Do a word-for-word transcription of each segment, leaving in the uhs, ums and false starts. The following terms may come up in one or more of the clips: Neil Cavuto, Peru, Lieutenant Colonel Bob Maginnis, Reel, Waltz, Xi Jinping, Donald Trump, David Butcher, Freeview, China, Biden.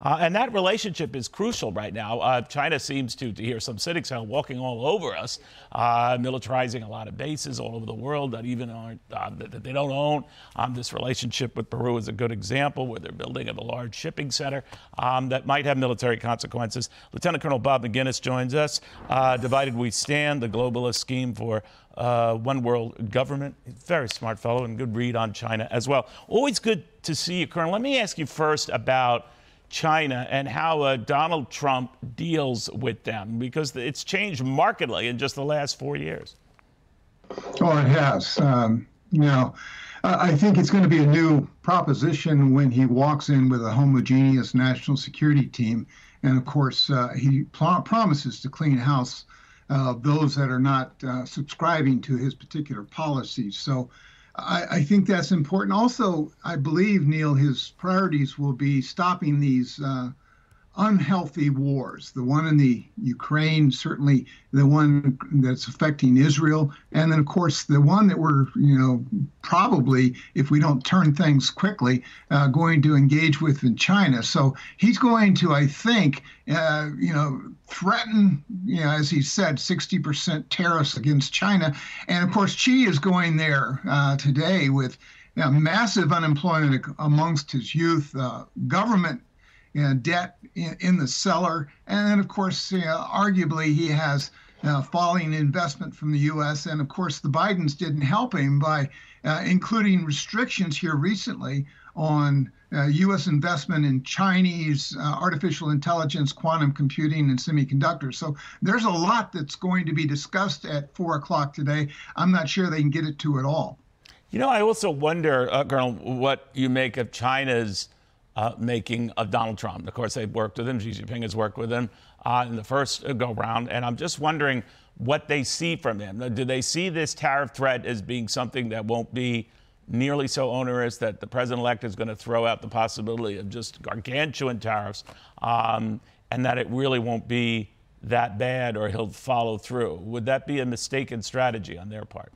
Uh, and that relationship is crucial right now. Uh, China seems to, to hear some cynics are walking all over us, uh, militarizing a lot of bases all over the world that even aren't, uh, that they don't own. Um, this relationship with Peru is a good example where they're building a large shipping center um, that might have military consequences. Lieutenant Colonel Bob Maginnis joins us. Uh, Divided We Stand, the globalist scheme for uh, one world government. Very smart fellow and good read on China as well. Always good to see you, Colonel. Let me ask you first about China and how uh, Donald Trump deals with them, because it's changed markedly in just the last four years. Oh, it has. Um, you know, I think it's going to be a new proposition when he walks in with a homogeneous national security team. And of course, uh, he pl- promises to clean house uh, those that are not uh, subscribing to his particular policies. So I, I think that's important. Also, I believe, Neil, his priorities will be stopping these uh, unhealthy wars, the one in the Ukraine, certainly the one that's affecting Israel, and then, of course, the one that we're, you know, probably, if we don't turn things quickly, uh, going to engage with in China. So he's going to, I think, uh, you know, threaten, you know, as he said, sixty percent tariffs against China. And, of course, Xi is going there uh, today with you know, massive unemployment amongst his youth, uh, government and debt in, in the cellar. And then, of course, you know, arguably he has uh, falling investment from the U S And, of course, the Bidens didn't help him by uh, including restrictions here recently on uh, U S investment in Chinese uh, artificial intelligence, quantum computing, and semiconductors. So there's a lot that's going to be discussed at four o'clock today. I'm not sure they can get it to it all. You know, I also wonder, uh, Colonel, what you make of China's Uh, making of Donald Trump. Of course, they've worked with him. Xi Jinping has worked with him uh, in the first go-round. And I'm just wondering what they see from him. Do they see this tariff threat as being something that won't be nearly so onerous, that the president-elect is going to throw out the possibility of just gargantuan tariffs, um, and that it really won't be that bad, or he'll follow through? Would that be a mistaken strategy on their part?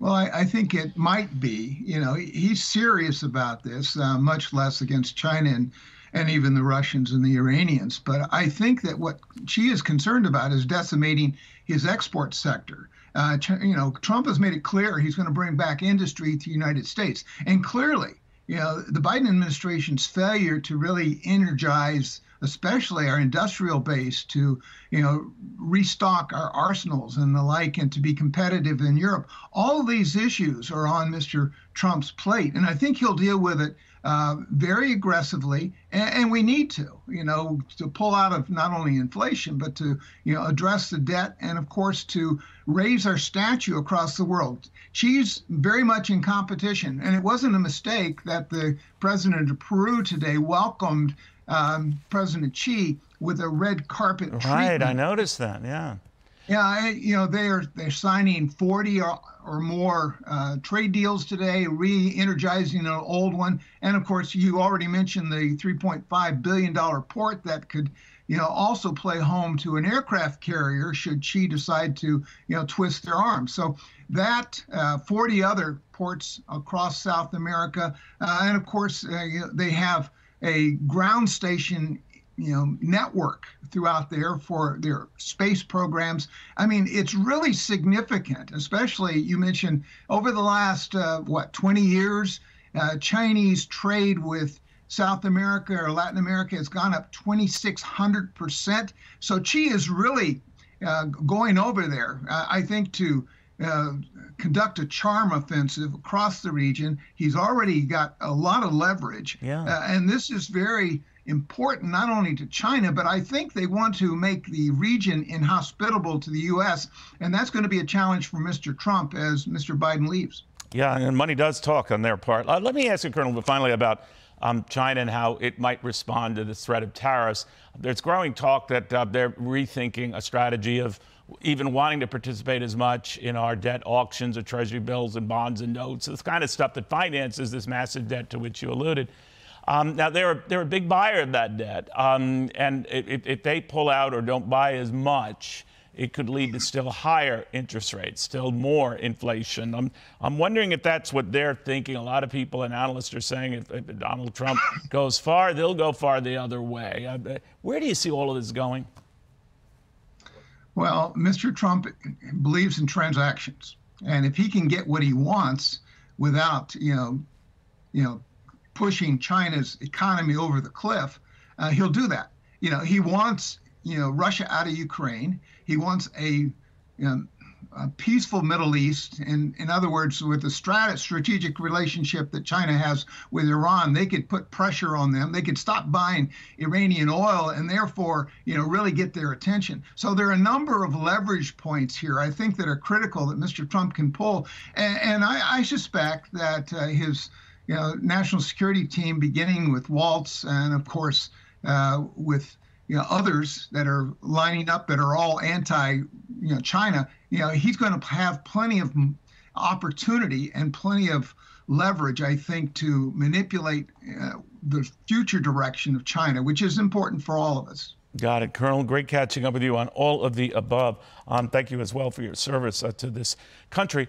Well, I, I think it might be. You know, he's serious about this, uh, much less against China and, and even the Russians and the Iranians. But I think that what Xi is concerned about is decimating his export sector. Uh, you know, Trump has made it clear he's going to bring back industry to the United States. And clearly, you know, the Biden administration's failure to really energize especially our industrial base to, you know, restock our arsenals and the like, and to be competitive in Europe. All these issues are on Mister Trump's plate, and I think he'll deal with it uh, very aggressively. And, and we need to, you know, to pull out of not only inflation, but to, you know, address the debt, and of course to raise our stature across the world. She's very much in competition, and it wasn't a mistake that the president of Peru today welcomed Um, President Xi with a red carpet treatment. Right, I noticed that. Yeah, yeah. I, you know, they're they're signing forty or, or more uh, trade deals today, re-energizing an old one, and of course, you already mentioned the three point five billion dollar port that could, you know, also play home to an aircraft carrier should Xi decide to, you know, twist their arm. So that uh, forty other ports across South America, uh, and of course, uh, you know, they have a ground station, you know, network throughout there for their space programs. I mean, it's really significant, especially you mentioned over the last, uh, what, twenty years, uh, Chinese trade with South America or Latin America has gone up twenty-six hundred percent. So Xi is really uh, going over there, uh, I think, to Uh, conduct a charm offensive across the region. He's already got a lot of leverage. Yeah. Uh, and this is very important, not only to China, but I think they want to make the region inhospitable to the U S And that's going to be a challenge for Mister Trump as Mister Biden leaves. Yeah, and money does talk on their part. Uh, let me ask you, Colonel, finally about um, China and how it might respond to this threat of tariffs. There's growing talk that uh, they're rethinking a strategy of even wanting to participate as much in our debt auctions of treasury bills and bonds and notes, this kind of stuff that finances this massive debt to which you alluded. Um, now, they're, they're a big buyer of that debt. Um, and if, if they pull out or don't buy as much, it could lead to still higher interest rates, still more inflation. I'm, I'm wondering if that's what they're thinking. A lot of people and analysts are saying if, if Donald Trump goes far, they'll go far the other way. Where do you see all of this going? Well, Mister Trump believes in transactions. And if he can get what he wants without, you know, you know, pushing China's economy over the cliff, uh, he'll do that. You know, he wants, you know, Russia out of Ukraine. He wants a, you know, a peaceful Middle East. In, in other words, with the strat strategic relationship that China has with Iran, they could put pressure on them. They could stop buying Iranian oil and therefore, you know, really get their attention. So there are a number of leverage points here, I think, that are critical that Mister Trump can pull. And, and I, I suspect that uh, his, you know, national security team, beginning with Waltz and, of course, uh, with you know, others that are lining up that are all anti, you know, China, you know, he's going to have plenty of opportunity and plenty of leverage, I think, to manipulate uh, the future direction of China, which is important for all of us. Got it, Colonel. Great catching up with you on all of the above. Um, thank you as well for your service uh, to this country.